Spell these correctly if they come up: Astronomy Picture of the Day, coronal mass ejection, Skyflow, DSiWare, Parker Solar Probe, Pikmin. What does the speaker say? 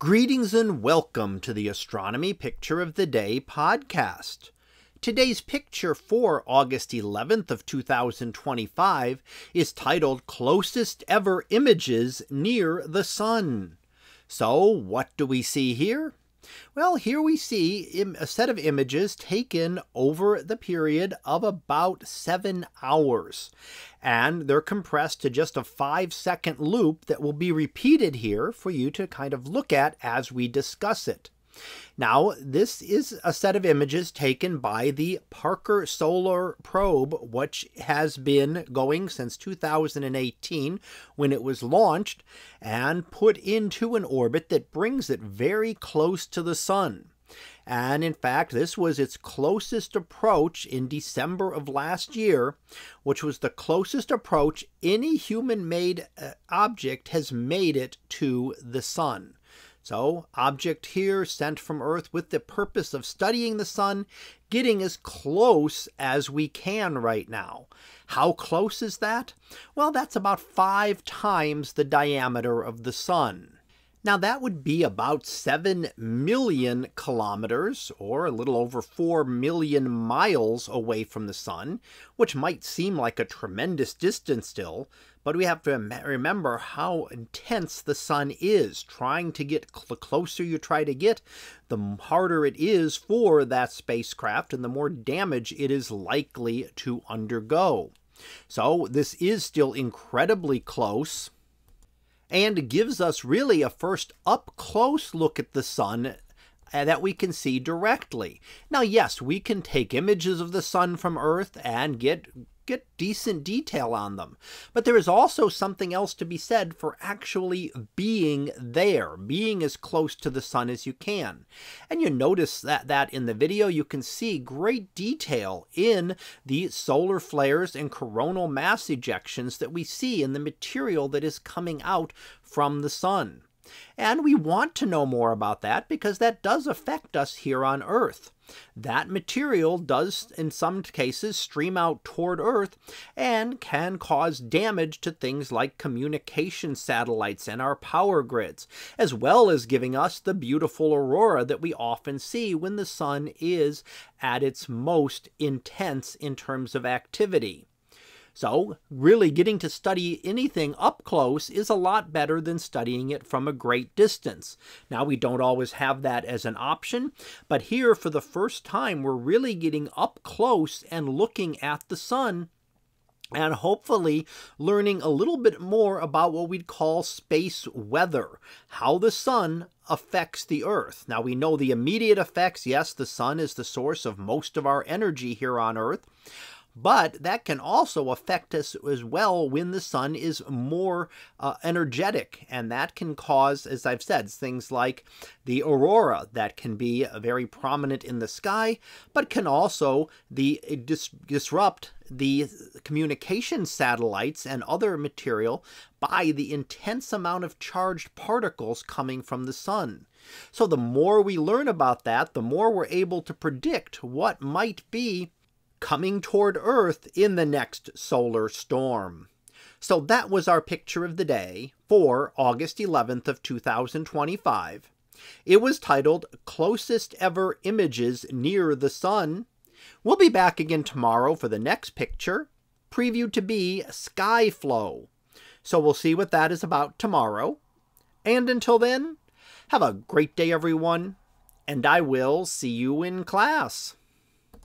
Greetings and welcome to the Astronomy Picture of the Day podcast. Today's picture for August 11th of 2025 is titled Closest Ever Images Near the Sun. So what do we see here? Well, here we see a set of images taken over the period of about 7 hours, and they're compressed to just a 5-second loop that will be repeated here for you to kind of look at as we discuss it. Now, this is a set of images taken by the Parker Solar Probe, which has been going since 2018 when it was launched and put into an orbit that brings it very close to the sun. And in fact, this was its closest approach in December of last year, which was the closest approach any human-made object has made it to the sun. So, object here sent from Earth with the purpose of studying the sun, getting as close as we can right now. How close is that? Well, that's about 5 times the diameter of the sun. Now that would be about 7 million kilometers, or a little over 4 million miles away from the sun, which might seem like a tremendous distance still, but we have to remember how intense the sun is. Trying to get the closer you try to get, the harder it is for that spacecraft and the more damage it is likely to undergo. So this is still incredibly close, and gives us really a first up-close look at the sun that we can see directly. Now, yes, we can take images of the sun from Earth and get decent detail on them. But there is also something else to be said for actually being there, being as close to the sun as you can. And you notice that in the video you can see great detail in the solar flares and coronal mass ejections that we see in the material that is coming out from the sun. And we want to know more about that because that does affect us here on Earth. That material does, in some cases, stream out toward Earth and can cause damage to things like communication satellites and our power grids, as well as giving us the beautiful aurora that we often see when the sun is at its most intense in terms of activity. So really getting to study anything up close is a lot better than studying it from a great distance. Now we don't always have that as an option, but here for the first time we're really getting up close and looking at the sun and hopefully learning a little bit more about what we'd call space weather, how the sun affects the Earth. Now we know the immediate effects. Yes, the sun is the source of most of our energy here on Earth. But that can also affect us as well when the sun is more energetic, and that can cause, as I've said, things like the aurora that can be very prominent in the sky, but can also disrupt the communication satellites and other material by the intense amount of charged particles coming from the sun. So the more we learn about that, the more we're able to predict what might be coming toward Earth in the next solar storm. So that was our picture of the day for August 11th of 2025. It was titled Closest Ever Images Near the Sun. We'll be back again tomorrow for the next picture, previewed to be Skyflow. So we'll see what that is about tomorrow. And until then, have a great day everyone, and I will see you in class.